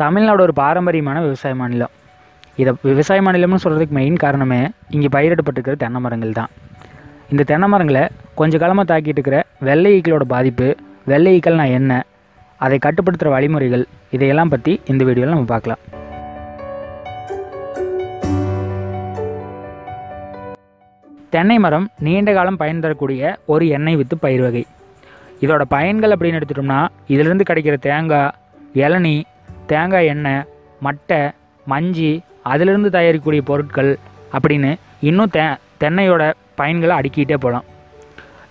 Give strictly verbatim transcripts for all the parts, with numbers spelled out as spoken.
தமிழ்நாடு ஒரு பாரம்பரியமான விவசாய மாநிலம். இதை விவசாய மாநிலம்னு சொல்கிறதுக்கு மெயின் காரணமே இங்கே பயிரிடப்பட்டிருக்கிற தென்னை மரங்கள் தான். இந்த தென்னை மரங்களை கொஞ்ச காலமாக தாக்கிட்டு இருக்கிற வெள்ளை ஈக்களோட பாதிப்பு, வெள்ளை ஈக்கள்னா என்ன, அதை கட்டுப்படுத்துகிற வழிமுறைகள், இதையெல்லாம் பற்றி இந்த வீடியோவில் நம்ம பார்க்கலாம். தென்னை மரம் நீண்ட காலம் பயன் தரக்கூடிய ஒரு எண்ணெய் வித்து பயிர் வகை. இதோட பயன்கள் அப்படின்னு எடுத்துட்டோம்னா, இதிலிருந்து கிடைக்கிற தேங்காய் இளநீ, தேங்காய் எண்ணெய், மட்டை, மஞ்சி, அதிலிருந்து தயாரிக்கக்கூடிய பொருட்கள் அப்படின்னு இன்னும் தே தென்னையோட பயன்களை அடுக்கிக்கிட்டே போகலாம்.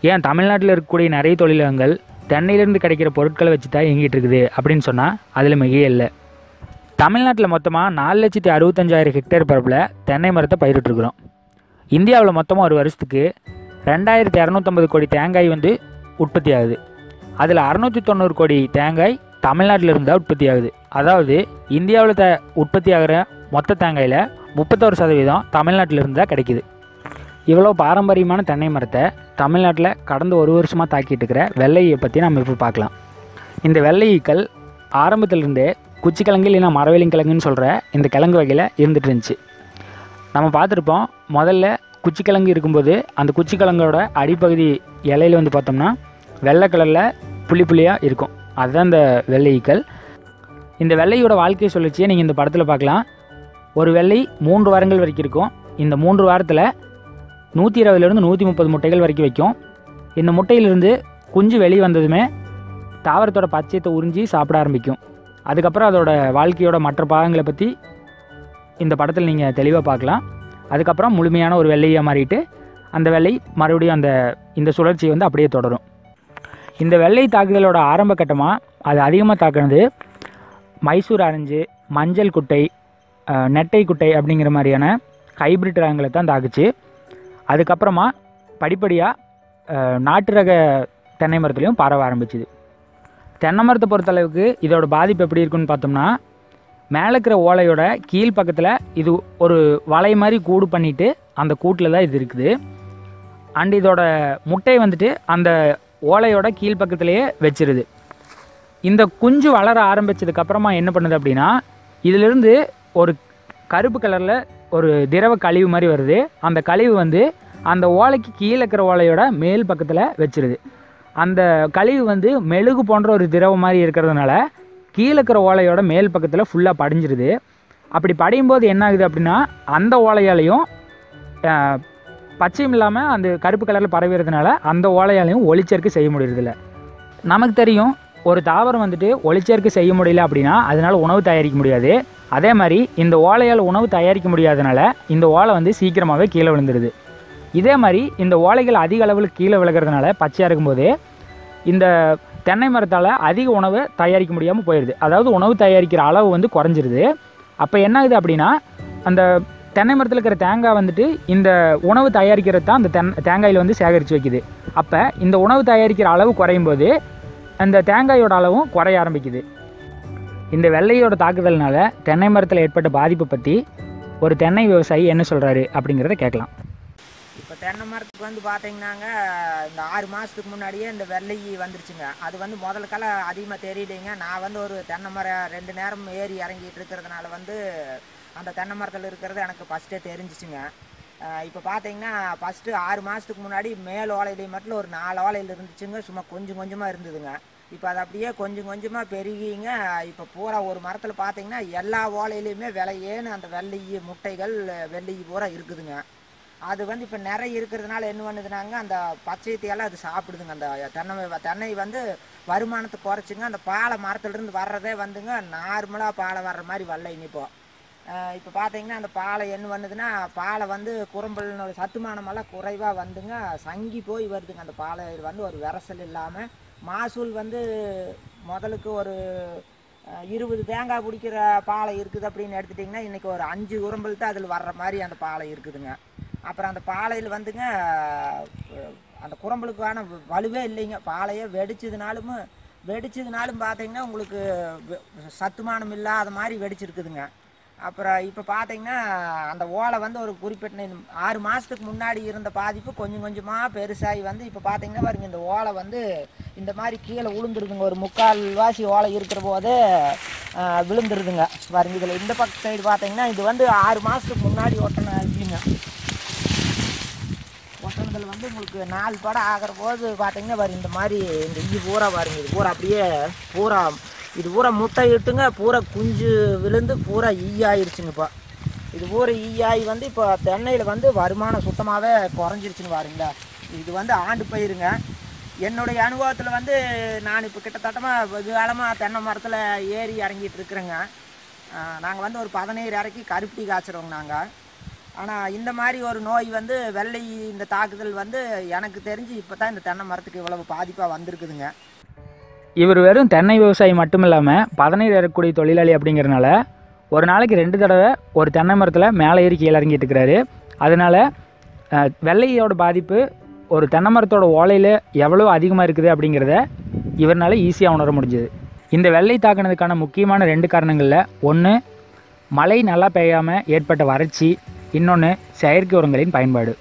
ஏன் தமிழ்நாட்டில் இருக்கக்கூடிய நிறைய தொழிலகங்கள் தென்னையிலிருந்து கிடைக்கிற பொருட்களை வச்சு தான் இயங்கிட்டு இருக்குது அப்படின்னு சொன்னால் அதில் மிகையே இல்லை. தமிழ்நாட்டில் மொத்தமாக நாலு லட்சத்தி அறுபத்தஞ்சாயிரம் ஹெக்டேர் பரப்பில் தென்னை மரத்தை பயிரிட்டுருக்குறோம். இந்தியாவில் மொத்தமாக ஒரு வருஷத்துக்கு ரெண்டாயிரத்தி இரநூத்தம்பது கோடி தேங்காய் வந்து உற்பத்தி ஆகுது. அதில் அறுநூற்றி தொண்ணூறு கோடி தேங்காய் தமிழ்நாட்டில் இருந்தால் உற்பத்தி ஆகுது. அதாவது இந்தியாவில் த உற்பத்தி ஆகிற மொத்த தேங்காயில் முப்பத்தோரு சதவீதம் தமிழ்நாட்டில் இருந்தால் கிடைக்கிது. இவ்வளோ பாரம்பரியமான தென்னை மரத்தை தமிழ்நாட்டில் கடந்த ஒரு வருஷமாக தாக்கிட்டு இருக்கிற வெள்ளையை பற்றி நம்ம இப்போ பார்க்கலாம். இந்த வெள்ளை ஈக்கள் ஆரம்பத்திலிருந்தே குச்சிக்கிழங்கு இல்லைன்னா மரவெளிங் கிழங்குன்னு சொல்கிற இந்த கிழங்கு வகையில் இருந்துகிட்டு இருந்துச்சு. நம்ம பார்த்துருப்போம், முதல்ல குச்சிக்கிழங்கு இருக்கும்போது அந்த குச்சிக்கிழங்கோட அடிப்பகுதி இலையில் வந்து பார்த்தோம்னா வெள்ளை கலரில் புள்ளி புள்ளியாக இருக்கும். அதுதான் இந்த வெள்ளை ஈக்கள். இந்த வெள்ளையோட வாழ்க்கையை சொல்லிச்சு நீங்கள் இந்த படத்தில் பார்க்கலாம். ஒரு வெள்ளை மூன்று வாரங்கள் வரைக்கும் இருக்கும். இந்த மூன்று வாரத்தில் நூற்றி இருபதுலேருந்து நூற்றி முப்பது முட்டைகள் வரைக்கும் வைக்கும். இந்த முட்டையிலிருந்து குஞ்சு வெளியே வந்ததுமே தாவரத்தோட பச்சையத்தை உறிஞ்சி சாப்பிட ஆரம்பிக்கும். அதுக்கப்புறம் அதோட வாழ்க்கையோட மற்ற பாகங்களை பற்றி இந்த படத்தில் நீங்கள் தெளிவாக பார்க்கலாம். அதுக்கப்புறம் முழுமையான ஒரு வெள்ளையாக மாறிட்டு அந்த வெள்ளை மறுபடியும் அந்த இந்த சுழற்சி வந்து அப்படியே தொடரும். இந்த வெள்ளை தாக்குதலோட ஆரம்ப கட்டமாக அது அதிகமாக தாக்குனது மைசூர் ஆரஞ்சு, மஞ்சள் குட்டை, நெட்டை குட்டை அப்படிங்கிற மாதிரியான ஹைப்ரிட் ரகங்களை தான் தாக்குச்சு. அதுக்கப்புறமா படிப்படியாக நாட்டு ரக தென்னை மரத்துலேயும் பரவ ஆரம்பிச்சிது. தென்னை மரத்தை பொறுத்தளவுக்கு இதோட பாதிப்பு எப்படி இருக்குன்னு பார்த்தோம்னா, மேலே இருக்கிற ஓலையோட கீழ் பக்கத்தில் இது ஒரு வலை மாதிரி கூடு பண்ணிவிட்டு அந்த கூட்டில் தான் இது இருக்குது. அண்ட் இதோட முட்டையை வந்துட்டு அந்த ஓலையோட கீழ் பக்கத்துலேயே வச்சிருது. இந்த குஞ்சு வளர ஆரம்பித்ததுக்கப்புறமா என்ன பண்ணுது அப்படின்னா, இதிலிருந்து ஒரு கருப்பு கலரில் ஒரு திரவ கழிவு மாதிரி வருது. அந்த கழிவு வந்து அந்த ஓலைக்கு கீழே இருக்கிற ஓலையோட மேல் பக்கத்தில் வச்சிருது. அந்த கழிவு வந்து மெழுகு போன்ற ஒரு திரவம் மாதிரி இருக்கிறதுனால கீழே இருக்கிற ஓலையோட மேல் பக்கத்தில் ஃபுல்லாக படிஞ்சிருது. அப்படி படியும்போது என்ன ஆகுது அப்படின்னா, அந்த ஓலையாலையும் பச்சையும் இல்லாமல் அந்த கருப்பு கலரில் பரவுறதுனால அந்த ஓலையாலையும் ஒளிச்சேர்க்கை செய்ய முடியறதில்ல. நமக்கு தெரியும், ஒரு தாவரம் வந்துட்டு ஒளிச்சேர்க்கை செய்ய முடியல அப்படின்னா அதனால் உணவு தயாரிக்க முடியாது. அதே மாதிரி இந்த ஓலையால் உணவு தயாரிக்க முடியாதனால இந்த ஓலை வந்து சீக்கிரமாகவே கீழே விழுந்துடுது. இதே மாதிரி இந்த ஓலைகள் அதிக அளவில் கீழே விழுகிறதுனால பச்சையாக இருக்கும்போது இந்த தென்னை மரத்தால் அதிக உணவு தயாரிக்க முடியாமல் போயிடுது. அதாவது உணவு தயாரிக்கிற அளவு வந்து குறைஞ்சிருது. அப்போ என்ன ஆகுது அப்படின்னா, அந்த தென்னை மரத்தில் இருக்கிற தேங்காய் வந்துட்டு இந்த உணவு தயாரிக்கிறது தான் அந்த தென் தேங்காயில் வந்து சேகரித்து வைக்குது. அப்போ இந்த உணவு தயாரிக்கிற அளவு குறையும் போது அந்த தேங்காயோட அளவும் குறைய ஆரம்பிக்குது. இந்த வெள்ளையோட தாக்குதல்னால தென்னை மரத்தில் ஏற்பட்ட பாதிப்பை பற்றி ஒரு தென்னை விவசாயி என்ன சொல்கிறாரு அப்படிங்கிறத கேட்கலாம். இப்போ தென்னை மரத்துக்கு வந்து பார்த்தீங்கன்னாங்க, இந்த ஆறு மாதத்துக்கு முன்னாடியே இந்த வெள்ளை வந்துருச்சுங்க. அது வந்து முதலுக்கால அதிகமாக தெரியலைங்க. நான் வந்து ஒரு தென்னை மரம் ரெண்டு நேரம் ஏறி இறங்கிட்டு இருக்கிறதுனால வந்து அந்த தென்னை மரத்தில் இருக்கிறது எனக்கு ஃபஸ்ட்டே தெரிஞ்சிச்சுங்க. இப்போ பார்த்தீங்கன்னா ஃபஸ்ட்டு ஆறு மாதத்துக்கு முன்னாடி மேல் ஓலையிலே மட்டும் ஒரு நாலு ஓலையில் இருந்துச்சுங்க. சும்மா கொஞ்சம் கொஞ்சமாக இருந்ததுங்க. இப்போ அது அப்படியே கொஞ்சம் கொஞ்சமாக பெருகிங்க. இப்போ பூரா ஒரு மரத்தில் பார்த்தீங்கன்னா எல்லா ஓலையிலையுமே விலையேன்னு அந்த வெள்ளை முட்டைகள் வெள்ளை பூரா இருக்குதுங்க. அது வந்து இப்போ நிறைய இருக்கிறதுனால என்ன பண்ணுதுனாங்க, அந்த பச்சையத்தையெல்லாம் அது சாப்பிடுதுங்க. அந்த தென்னை தென்னை வந்து வருமானத்தை குறைச்சிங்க. அந்த பாலை மரத்துலேருந்து வர்றதே வந்துங்க நார்மலாக பாலை வர்ற மாதிரி வரல. இனிப்போ இப்போ பார்த்தீங்கன்னா அந்த பாலை என்ன பண்ணுதுன்னா, பாலை வந்து குறும்பல்னோட சத்துமானமெல்லாம் குறைவாக வந்துங்க சங்கி போய் வருதுங்க. அந்த பாலை வந்து ஒரு விரசல் இல்லாமல் மகசூல் வந்து முதலுக்கு ஒரு இருபது தேங்காய் பிடிக்கிற பாலை இருக்குது அப்படின்னு எடுத்துட்டிங்கன்னா இன்றைக்கி ஒரு அஞ்சு குறும்பல் தான் அதில் வர்ற மாதிரி அந்த பாலை இருக்குதுங்க. அப்புறம் அந்த பாலையில் வந்துங்க அந்த குறும்பலுக்கான வலுவே இல்லைங்க. பாலையே வெடிச்சதுனாலும் வெடிச்சதுனாலும் பார்த்தீங்கன்னா உங்களுக்கு சத்துமானம் இல்லாத மாதிரி வெடிச்சிருக்குதுங்க. அப்புறம் இப்போ பார்த்தீங்கன்னா அந்த ஓலை வந்து ஒரு குறிப்பிட்ட ஆறு மாதத்துக்கு முன்னாடி இருந்த பாதிப்பு கொஞ்சம் கொஞ்சமாக பெருசாகி வந்து இப்போ பார்த்தீங்கன்னா பாருங்கள் இந்த ஓலை வந்து இந்த மாதிரி கீழே விழுந்துருதுங்க. ஒரு முக்கால் வாசி ஓலை இருக்கிற போது விழுந்துருதுங்க பாருங்கள். இதில் இந்த பக்கம் சைடு பார்த்தீங்கன்னா இது வந்து ஆறு மாதத்துக்கு முன்னாடி ஒட்டணும் இருக்குங்க. ஒட்டணத்தில் வந்து உங்களுக்கு நாலு படம் ஆகிற போது பார்த்தீங்கன்னா பாருங்க இந்த மாதிரி இந்த இது பூரா பாருங்க. இது பூரா அப்படியே பூரா இது பூரா முட்டை இட்டுங்க, பூரா குஞ்சு விழுந்து பூரா ஈ ஆயிடுச்சுங்க. இப்போ இது பூரா ஈ ஆகி வந்து இப்போ தென்னையில் வந்து வருமானம் சுத்தமாகவே குறைஞ்சிருச்சுன்னு பாருங்களா. இது வந்து ஆண்டு பயிருங்க. என்னுடைய அனுபவத்தில் வந்து நான் இப்போ கிட்டத்தட்டமாக வெகு காலமாக தென்னை மரத்தில் ஏறி இறங்கிட்டு இருக்கிறேங்க. நாங்கள் வந்து ஒரு பதினேழு இறக்கி கருப்பட்டி காய்ச்சிறோங்க நாங்கள். ஆனால் இந்த மாதிரி ஒரு நோய் வந்து வெள்ளை இந்த தாக்குதல் வந்து எனக்கு தெரிஞ்சு இப்போ தான் இந்த தென்னை மரத்துக்கு இவ்வளவு பாதிப்பாக வந்திருக்குதுங்க. இவர் வெறும் தென்னை விவசாயி மட்டும் இல்லாமல் பதநீர் ஏறக்கூடிய தொழிலாளி அப்படிங்கிறனால ஒரு நாளைக்கு ரெண்டு தடவை ஒரு தென்னை மரத்தில் மேலே ஏறி கீழே இறங்கிட்டு இருக்கிறாரு. அதனால் வெள்ளையோட பாதிப்பு ஒரு தென்னை மரத்தோட ஓலையில் எவ்வளோ அதிகமாக இருக்குது அப்படிங்கிறத இவரால் ஈஸியாக உணர முடிஞ்சுது. இந்த வெள்ளை தாக்கினதுக்கான முக்கியமான ரெண்டு காரணங்களில் ஒன்று மழை நல்லா பெய்யாமல் ஏற்பட்ட வறட்சி, இன்னொன்று செயற்கை உரங்களின் பயன்பாடு.